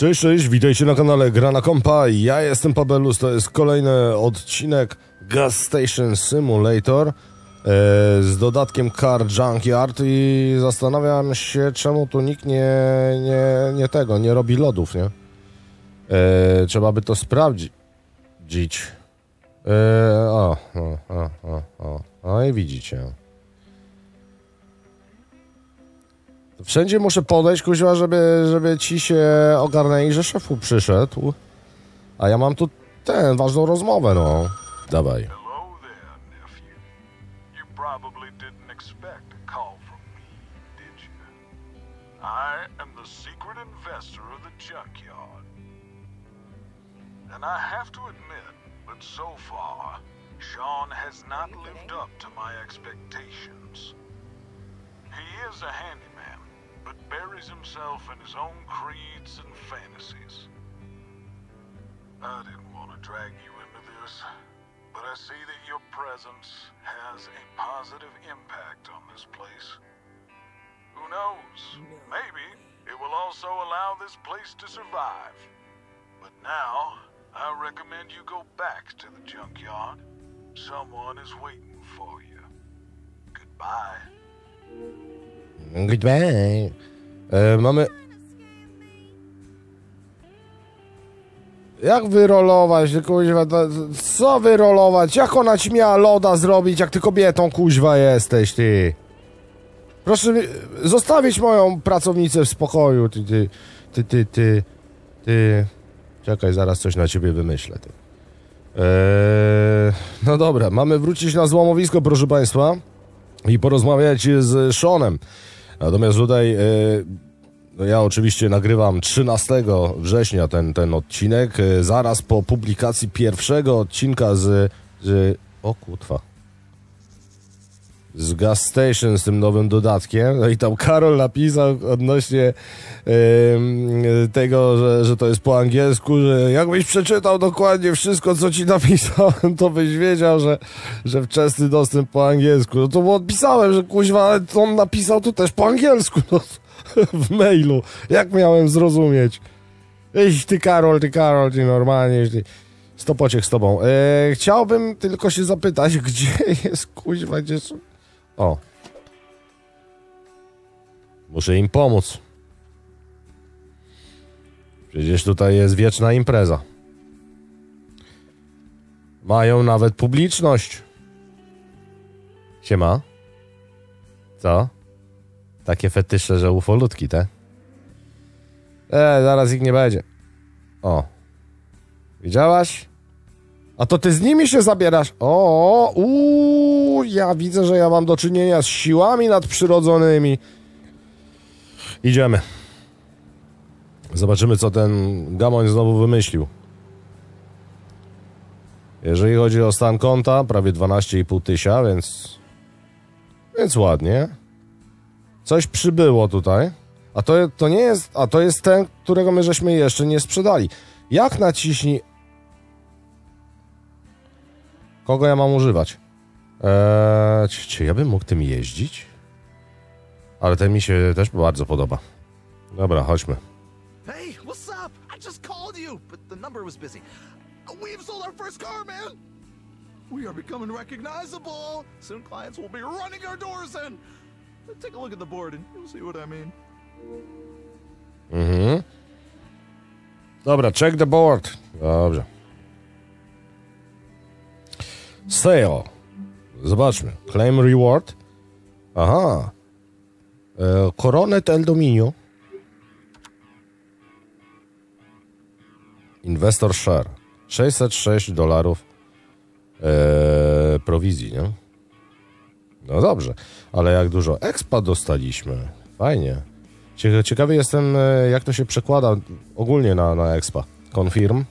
Cześć, cześć, witajcie na kanale GraNaKompa. Ja jestem Pabellus, to jest kolejny odcinek Gas Station Simulator z dodatkiem Car Junkyard i zastanawiam się, czemu tu nikt nie robi lodów, nie? Trzeba by to sprawdzić. No i widzicie. Wszędzie muszę podejść, kuźwa, żeby ci się ogarnęli, że szefu przyszedł. A ja mam tu ważną rozmowę, no. Dawaj. Sean has not lived up to my expectations. He is a handyman, but buries himself in his own creeds and fantasies. I didn't want to drag you into this, but I see that your presence has a positive impact on this place. Who knows? Maybe it will also allow this place to survive. But now, I recommend you go back to the junkyard. Someone is waiting for you. Goodbye. Goodbye. Mamy... Jak wyrolować, kuźwa? Co wyrolować? Jak ona ci miała loda zrobić, jak ty kobietą, kuźwa, jesteś, ty? Proszę mi... zostawić moją pracownicę w spokoju, ty. Czekaj, zaraz coś na ciebie wymyślę, ty. No dobra, mamy wrócić na złomowisko, proszę państwa, i porozmawiać z Seanem. Natomiast tutaj ja oczywiście nagrywam 13 września ten odcinek, zaraz po publikacji pierwszego odcinka z Gas Station, z tym nowym dodatkiem. No i tam Karol napisał odnośnie tego, że to jest po angielsku, że jakbyś przeczytał dokładnie wszystko, co ci napisałem, to byś wiedział, że wczesny dostęp po angielsku. No to odpisałem, że kuźwa, ale on napisał tu też po angielsku, no, w mailu. Jak miałem zrozumieć? Ej, ty Karol, ty normalnie, ty... Stopociek z tobą. Chciałbym tylko się zapytać, gdzie jest kuźwa, gdzie są... O. Muszę im pomóc. Przecież tutaj jest wieczna impreza. Mają nawet publiczność. Siema. Co? Takie fetysze, że ufolutki, te? Zaraz ich nie będzie. O. Widziałaś? A to ty z nimi się zabierasz? O, ja widzę, że ja mam do czynienia z siłami nadprzyrodzonymi. Idziemy. Zobaczymy, co ten gamoń znowu wymyślił. Jeżeli chodzi o stan konta, prawie 12,5 tysiąca, więc ładnie. Coś przybyło tutaj. A to jest ten, którego my żeśmy jeszcze nie sprzedali. Jak naciśnij... Kogo ja mam używać? Czy ja bym mógł tym jeździć? Ale ten mi się też bardzo podoba. Dobra, chodźmy. Hey, what's up? I just called you, but the number was busy. We've sold our first car, man. We are becoming recognizable. Soon clients will be running our doors in. Take a look at the board and you'll see what I mean. Mhm. Dobra, check the board. Dobrze. Sale. Zobaczmy. Claim reward. Aha. Coronet El Dominio. Investor share. $606 prowizji, nie? No dobrze. Ale jak dużo expa dostaliśmy. Fajnie. Ciekawy jestem, jak to się przekłada ogólnie na expa. Confirm.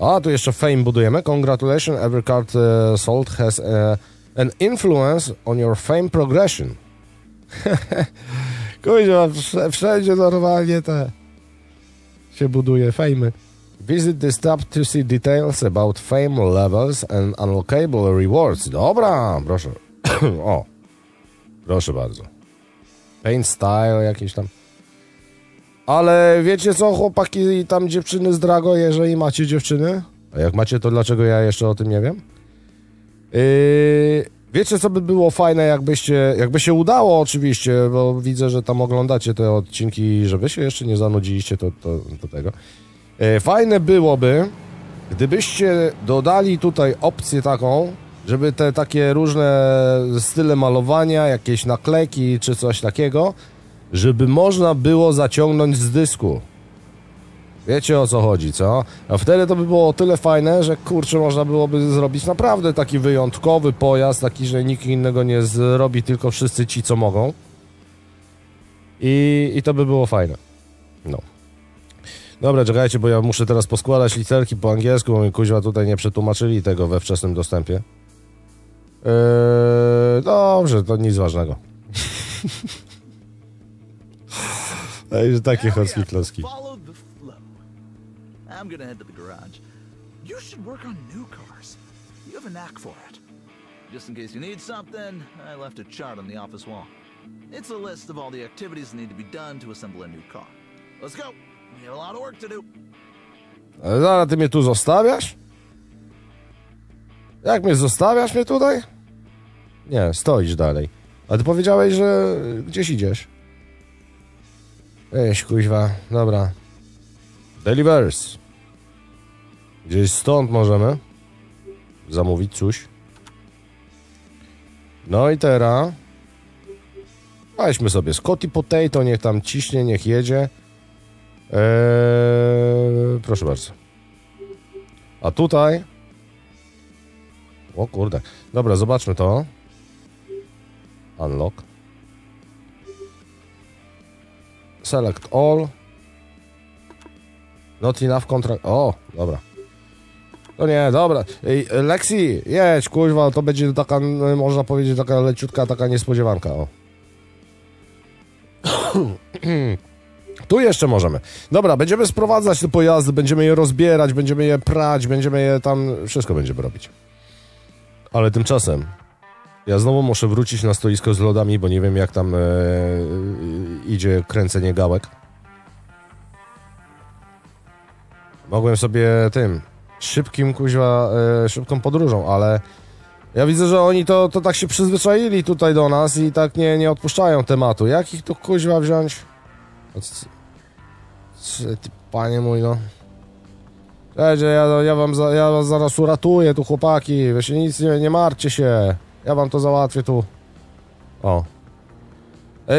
A, tu jeszcze fame budujemy. Congratulations, every card sold has an influence on your fame progression. Kuźwa, wszędzie normalnie te się buduje fame. Visit this tab to see details about fame levels and unlockable rewards. Dobra, proszę. O, proszę bardzo. Paint style jakiś tam. Ale wiecie co, chłopaki i tam dziewczyny z Drago, jeżeli macie dziewczyny, a jak macie, to dlaczego ja jeszcze o tym nie wiem? Wiecie co by było fajne, jakby się udało oczywiście, bo widzę, że tam oglądacie te odcinki, żeby się jeszcze nie zanudziliście to tego. Fajne byłoby, gdybyście dodali tutaj opcję taką, żeby te takie różne style malowania, jakieś naklejki czy coś takiego, żeby można było zaciągnąć z dysku. Wiecie o co chodzi, co? A wtedy to by było o tyle fajne, że kurczę, można byłoby zrobić naprawdę taki wyjątkowy pojazd, taki, że nikt innego nie zrobi, tylko wszyscy ci, co mogą. I to by było fajne. No. Dobra, czekajcie, bo ja muszę teraz poskładać literki po angielsku, bo mi kuźwa tutaj nie przetłumaczyli tego we wczesnym dostępie. Dobrze, to nic ważnego. Ej, że takie chocki kloski. I'm gonna head to the garage. You should work on new cars. You have a knack for it. Just in case you need something, I left a chart on the office wall. It's a list of all the activities that need to be done to assemble a new car. Let's go. We have a lot of work to do. Ale zaraz, ty mnie tu zostawiasz? Jak mnie zostawiasz mnie tutaj? Nie, stoisz dalej. A ty powiedziałeś, że gdzieś idziesz. Ej, kuźwa, dobra. Delivers. Gdzieś stąd możemy zamówić coś. No i teraz weźmy sobie Scotty Potato, niech tam ciśnie, niech jedzie. Proszę bardzo. A tutaj... O kurde. Dobra, zobaczmy to. Unlock. Select all. Not enough contract... O, dobra. No nie, dobra. Ej, Lexi, jedź, kurwa, to będzie taka, można powiedzieć, taka leciutka, taka niespodziewanka, o. Tu jeszcze możemy. Dobra, będziemy sprowadzać te pojazdy, będziemy je rozbierać, będziemy je prać, będziemy je tam... Wszystko będziemy robić. Ale tymczasem... Ja znowu muszę wrócić na stoisko z lodami, bo nie wiem, jak tam idzie kręcenie gałek. Mogłem sobie tym szybkim, kuźwa, szybką podróżą, ale ja widzę, że oni to tak się przyzwyczaili tutaj do nas i tak nie odpuszczają tematu. Jak ich tu, kuźwa, wziąć? Ty, panie mój, no. Cześć, ja was zaraz uratuję tu, chłopaki. Weź nic, nie martwcie się. Ja wam to załatwię tu. O.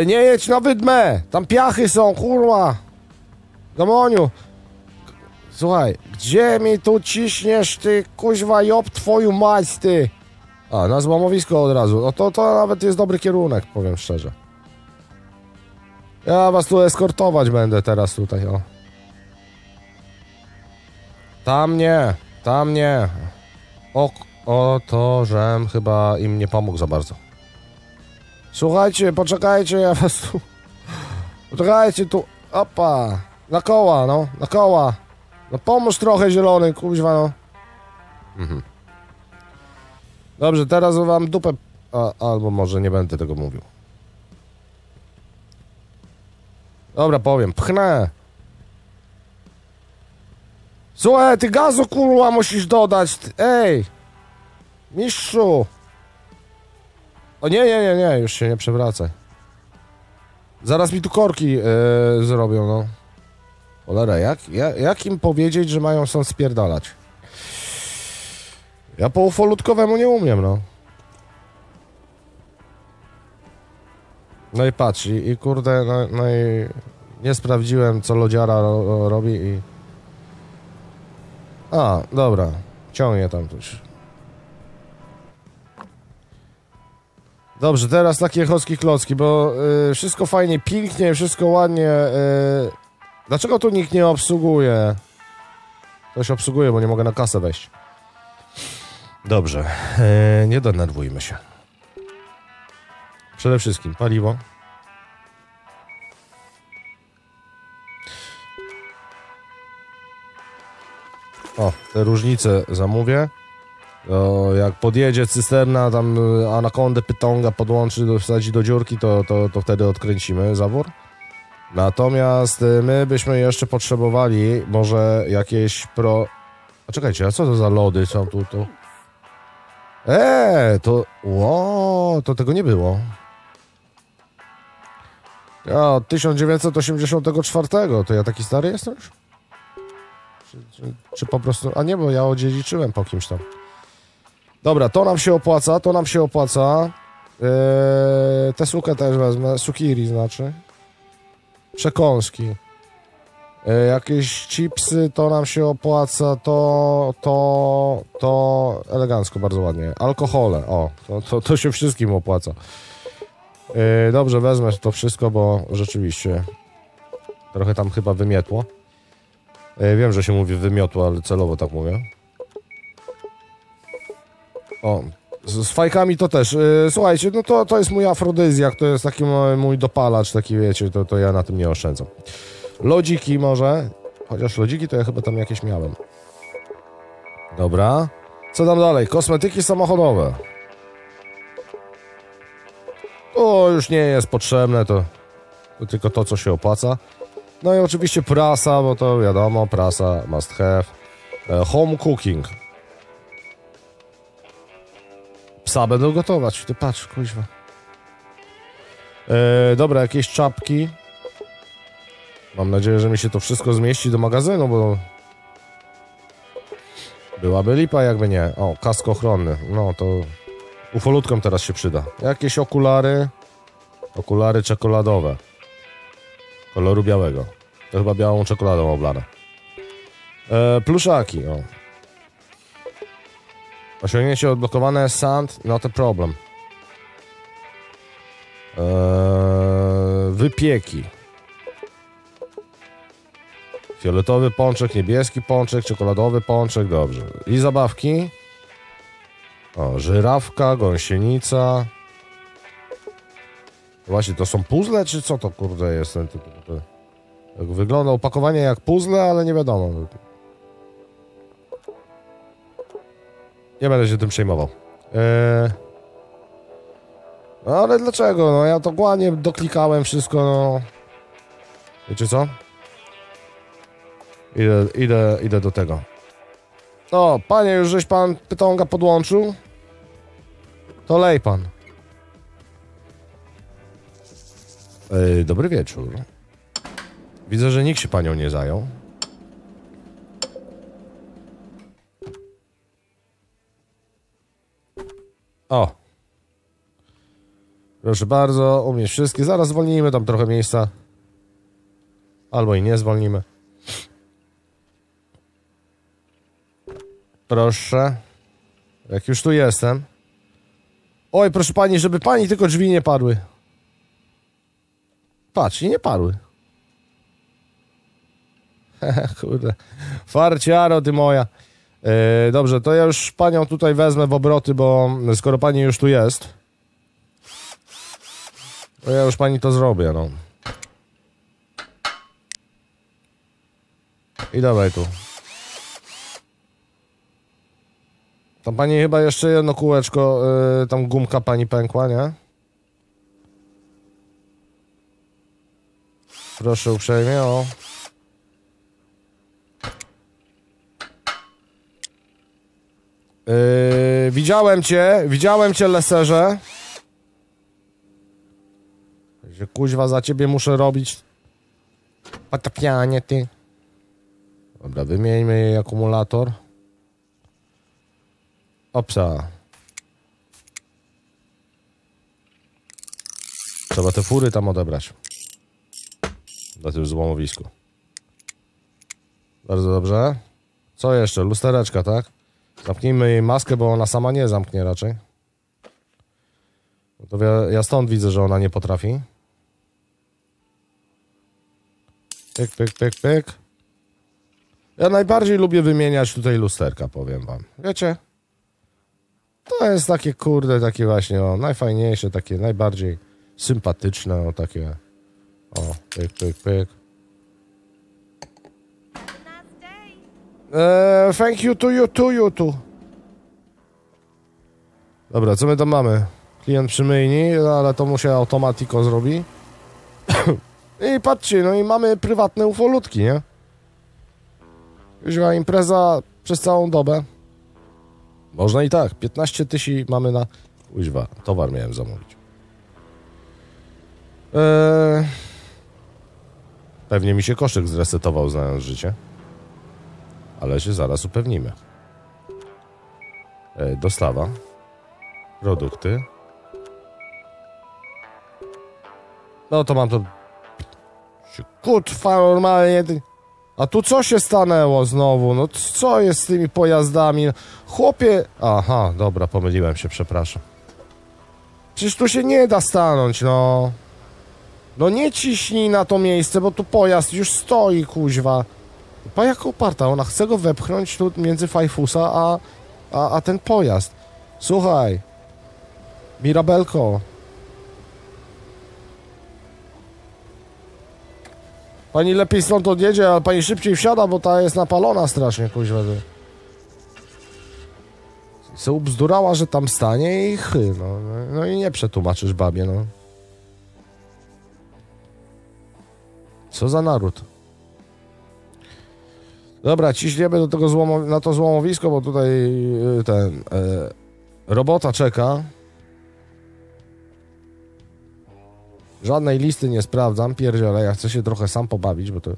Nie jedź na wydmę! Tam piachy są, kurwa! Gamoniu! Słuchaj, gdzie mi tu ciśniesz, ty kuźwa job twoją mać, ty? A, na złamowisko od razu. No to nawet jest dobry kierunek, powiem szczerze. Ja was tu eskortować będę teraz tutaj, o. Tam nie, tam nie. O to, żem chyba im nie pomógł za bardzo. Słuchajcie, poczekajcie, ja was tu... Poczekajcie tu, opa. Na koła, no, na koła. No pomóż trochę, zielony, kuźwa, no. Mhm. Dobrze, teraz wam dupę... albo może nie będę tego mówił. Dobra, powiem. Pchnę. Słuchaj, ty gazu, kurwa, musisz dodać. Ej. Mistrzu. O nie, już się nie przewracaj. Zaraz mi tu korki zrobią, no. Cholera, jak im powiedzieć, że mają stąd spierdalać? Ja po ufolutkowemu nie umiem, no. No i patrz, i kurde, no i nie sprawdziłem, co lodziara robi i... A, dobra, ciągnie tam tuż. Dobrze, teraz takie chocki klocki, bo wszystko fajnie, pięknie, wszystko ładnie... Dlaczego tu nikt nie obsługuje? Ktoś obsługuje, bo nie mogę na kasę wejść. Dobrze, nie denerwujmy się. Przede wszystkim paliwo. O, te różnice zamówię. O, jak podjedzie cysterna, tam anakondę pytonga podłączy, wsadzi do dziurki, to wtedy odkręcimy zawór. Natomiast my byśmy jeszcze potrzebowali może jakieś A czekajcie, a co to za lody są tu? To... Ło, to tego nie było. A, od 1984, to ja taki stary jestem już? Czy po prostu... A nie, bo ja odziedziczyłem po kimś tam. Dobra, to nam się opłaca, tę sukę też wezmę, sukiri znaczy. Przekąski. Jakieś chipsy, to nam się opłaca, to elegancko, bardzo ładnie. Alkohole, o, to się wszystkim opłaca. Dobrze, wezmę to wszystko, bo rzeczywiście trochę tam chyba wymiotło. Wiem, że się mówi wymiotło, ale celowo tak mówię. O, z fajkami to też. Słuchajcie, no to jest mój afrodyzjak, to jest taki mój dopalacz, taki wiecie, to ja na tym nie oszczędzam. Lodziki może, chociaż lodziki to ja chyba tam jakieś miałem. Dobra, co tam dalej? Kosmetyki samochodowe. To już nie jest potrzebne, to tylko to, co się opłaca. No i oczywiście prasa, bo to wiadomo, prasa must have. Home cooking. Psa będą gotować, ty patrz, kuźwa. Dobra, jakieś czapki. Mam nadzieję, że mi się to wszystko zmieści do magazynu, bo... Byłaby lipa, jakby nie. O, kask ochronny. No, to... Ufolutkom teraz się przyda. Jakieś okulary. Okulary czekoladowe. Koloru białego. To chyba białą czekoladą oblane. Pluszaki, o. Osiągnięcie odblokowane. Sand, not a problem. Wypieki. Fioletowy pączek, niebieski pączek, czekoladowy pączek, dobrze. I zabawki. O, żyrawka, gąsienica. Właśnie, to są puzzle, czy co to, kurde, jest? Tak wygląda opakowanie jak puzzle, ale nie wiadomo. Nie będę się tym przejmował. No, ale dlaczego? No, ja to dokładnie doklikałem wszystko, no. Wiecie co? Idę do tego. No, panie, już żeś pan pytonga podłączył? To lej pan. Dobry wieczór. Widzę, że nikt się panią nie zajął. O. Proszę bardzo, umieść wszystkie. Zaraz zwolnimy tam trochę miejsca. Albo i nie zwolnimy. Proszę. Jak już tu jestem. Oj, proszę pani, żeby pani tylko drzwi nie parły. Patrz, i nie parły. Kurde. Farciaro, ty moja. Dobrze, to ja już panią tutaj wezmę w obroty, bo skoro pani już tu jest, to ja już pani to zrobię, no. I dawaj tu. Tam pani chyba jeszcze jedno kółeczko, tam gumka pani pękła, nie? Proszę uprzejmie, o. Widziałem cię, leserze. Kuźwa, za ciebie muszę robić patapianie, ty. Dobra, wymieńmy jej akumulator. Opsa. Trzeba te fury tam odebrać. Na tym złomowisku. Bardzo dobrze. Co jeszcze? Lustereczka, tak? Zamknijmy jej maskę, bo ona sama nie zamknie raczej. To ja stąd widzę, że ona nie potrafi. Pyk, pyk, pyk, pyk. Ja najbardziej lubię wymieniać tutaj lusterka, powiem wam. Wiecie? To jest takie, kurde, takie właśnie, o, najfajniejsze, takie najbardziej sympatyczne, o, takie, o, pyk, pyk, pyk. Thank you to you, to you, to. Dobra, co my tam mamy? Klient przy myjni, no, ale to mu się automatiko zrobi. I patrzcie, no i mamy prywatne ufolutki, nie? Wzięła impreza przez całą dobę. Można i tak, 15 tysięcy mamy na... Uźwa, towar miałem zamówić. Pewnie mi się koszyk zresetował, znając życie. Ale się zaraz upewnimy. Dostawa. Produkty. No to mam to... Kurwa, normalnie... A tu co się stanęło znowu? No co jest z tymi pojazdami? Chłopie... Aha, dobra, pomyliłem się, przepraszam. Przecież tu się nie da stanąć, no. No nie ciśnij na to miejsce, bo tu pojazd już stoi, kuźwa. Pa jak uparta, ona chce go wepchnąć tu między Fajfusa a ten pojazd. Słuchaj. Mirabelko. Pani lepiej stąd odjedzie, ale pani szybciej wsiada, bo ta jest napalona strasznie, kuźwa. Se ubzdurała, że tam stanie i chy, no. No i nie przetłumaczysz babie, no. Co za naród. Dobra, ciśniemy do tego na to złomowisko, bo tutaj ten... robota czeka. Żadnej listy nie sprawdzam, pierdziele, ja chcę się trochę sam pobawić, bo to...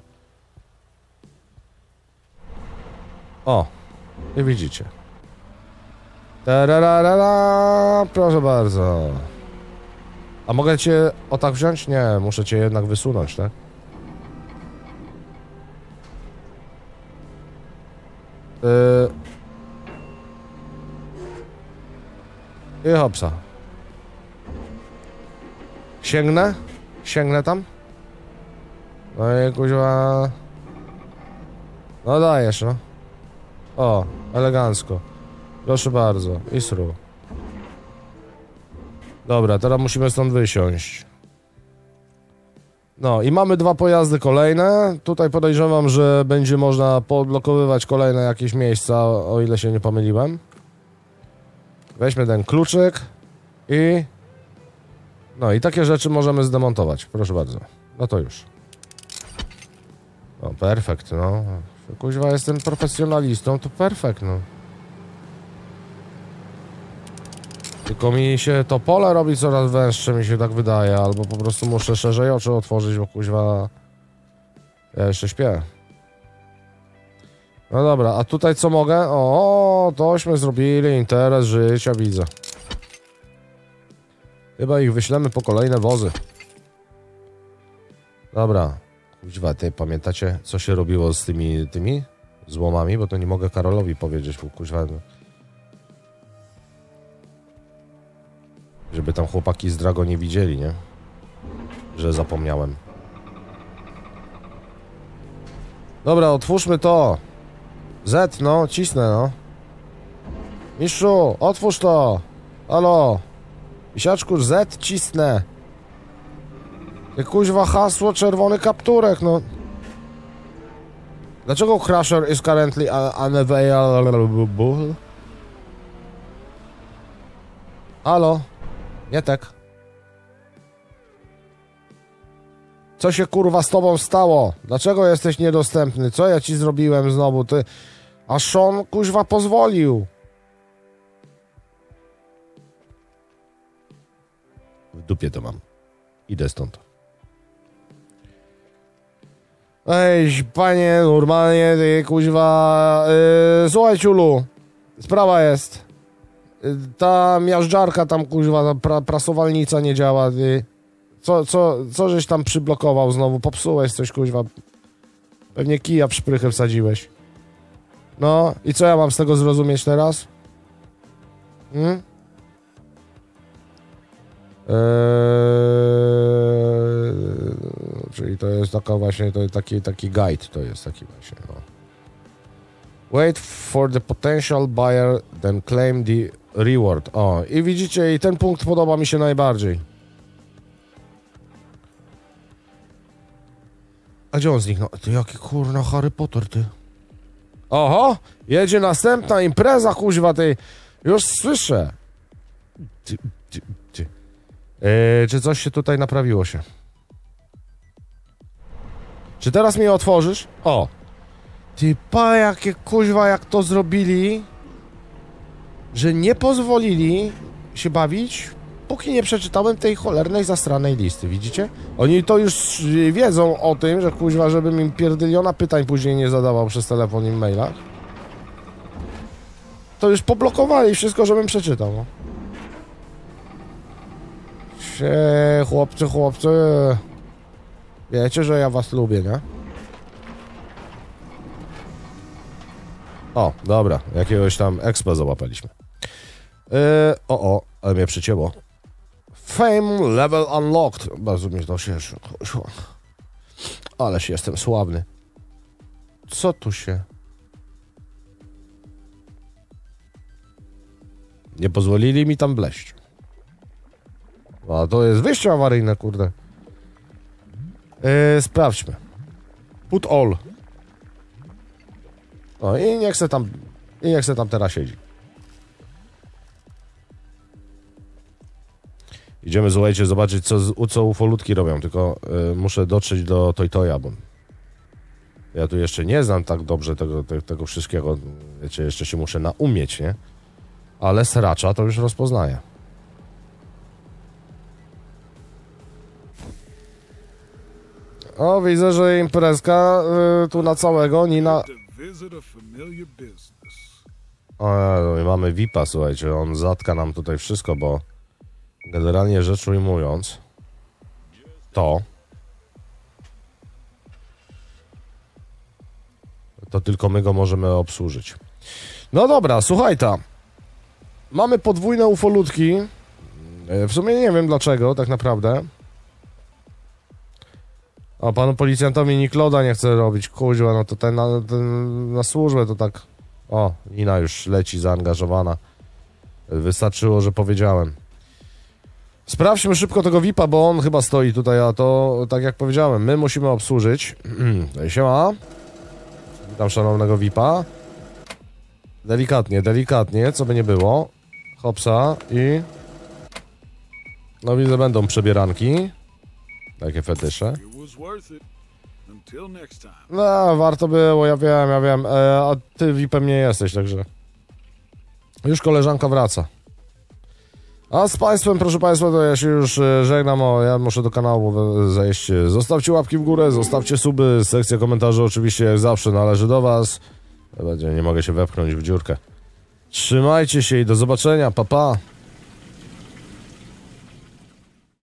O, nie widzicie. Tararara, proszę bardzo. A mogę cię o tak wziąć? Nie, muszę cię jednak wysunąć, tak? I hopsa. Sięgnę? Sięgnę tam? No i kuźwa... No dajesz, no. O, elegancko. Proszę bardzo, isru. Dobra, teraz musimy stąd wysiąść. No i mamy dwa pojazdy kolejne. Tutaj podejrzewam, że będzie można podlokowywać kolejne jakieś miejsca, o ile się nie pomyliłem. Weźmy ten kluczyk i... No i takie rzeczy możemy zdemontować. Proszę bardzo. No to już. No perfekt, no. Kuźwa, jestem profesjonalistą, to perfekt, no. Tylko mi się to pole robi coraz węższe, mi się tak wydaje, albo po prostu muszę szerzej oczy otworzyć, bo kuźwa... Ja jeszcze śpię. No dobra, a tutaj co mogę? O, tośmy zrobili interes życia, widzę. Chyba ich wyślemy po kolejne wozy. Dobra. Kuźwa, ty pamiętacie, co się robiło z tymi złomami? Bo to nie mogę Karolowi powiedzieć, bo kuźwa... Żeby tam chłopaki z Drago nie widzieli, nie? Że zapomniałem. Dobra, otwórzmy to. Z, no, cisnę, no. Mistrzu, otwórz to. Halo. Misiaczku, Z, cisnę. Ty kuźwa hasło, czerwony kapturek, no. Dlaczego Crusher is currently unavailable? Halo. Nie tak. Co się kurwa z tobą stało? Dlaczego jesteś niedostępny? Co ja ci zrobiłem znowu? Ty... A Sean kuźwa pozwolił. W dupie to mam. Idę stąd. Ej, panie, normalnie ty kuźwa... Słuchaj, ciulu. Sprawa jest. Ta miażdżarka tam, kuźwa, prasowalnica nie działa. Co żeś tam przyblokował znowu? Popsułeś coś, kuźwa. Pewnie kija w szprychę wsadziłeś. No, i co ja mam z tego zrozumieć teraz? Hmm? Czyli to jest taka właśnie, to jest taki guide, to jest taki właśnie, no. Wait for the potential buyer, then claim the reward. O, i widzicie, i ten punkt podoba mi się najbardziej. A gdzie on zniknął? Ty jaki kurna Harry Potter, ty. Oho, jedzie następna impreza, kuźwa, ty. Już słyszę. Czy coś się tutaj naprawiło się? Czy teraz mnie otworzysz? O! Ty pa, jakie kuźwa, jak to zrobili, że nie pozwolili się bawić, póki nie przeczytałem tej cholernej, zastranej listy, widzicie? Oni to już wiedzą o tym, że kuźwa, żebym im pierdyliona pytań później nie zadawał przez telefon i mailach. To już poblokowali wszystko, żebym przeczytał. Chłopcy, chłopcy. Wiecie, że ja was lubię, nie? O, dobra, jakiegoś tam expa załapaliśmy. O, ale mnie przycięło. Fame level unlocked. Bardzo mnie to się szło. Ależ jestem sławny. Co tu się... Nie pozwolili mi tam wleść. A to jest wyjście awaryjne, kurde. Sprawdźmy. Put all. No i niech se tam... I niech se tam teraz siedzi. Idziemy, słuchajcie, zobaczyć, co ufolutki robią, tylko muszę dotrzeć do Toy Toya, bo ja tu jeszcze nie znam tak dobrze tego wszystkiego, wiecie, jeszcze się muszę naumieć, nie? Ale sracza to już rozpoznaję. O, widzę, że imprezka tu na całego, Nina... O, mamy VIP-a, słuchajcie, on zatka nam tutaj wszystko, bo... Generalnie rzecz ujmując, to tylko my go możemy obsłużyć. No dobra, słuchaj ta. Mamy podwójne ufolutki. W sumie nie wiem dlaczego, tak naprawdę. A panu policjantowi Nikloda nie chce robić, kuźwa, no to ten na służbę to tak... O, Nina już leci zaangażowana. Wystarczyło, że powiedziałem. Sprawdźmy szybko tego VIP-a, bo on chyba stoi tutaj, a to, tak jak powiedziałem, my musimy obsłużyć. Siema. Witam szanownego VIP-a. Delikatnie, delikatnie, co by nie było. Hopsa i... No widzę, będą przebieranki. Takie fetysze. No, warto było, ja wiem. A ty VIP-em nie jesteś, także... Już koleżanka wraca. A z państwem, proszę państwa, to ja się już żegnam, ja muszę do kanału zejść. Zostawcie łapki w górę, zostawcie suby, sekcja komentarzy oczywiście jak zawsze należy do was. Nie mogę się wepchnąć w dziurkę. Trzymajcie się i do zobaczenia, pa pa!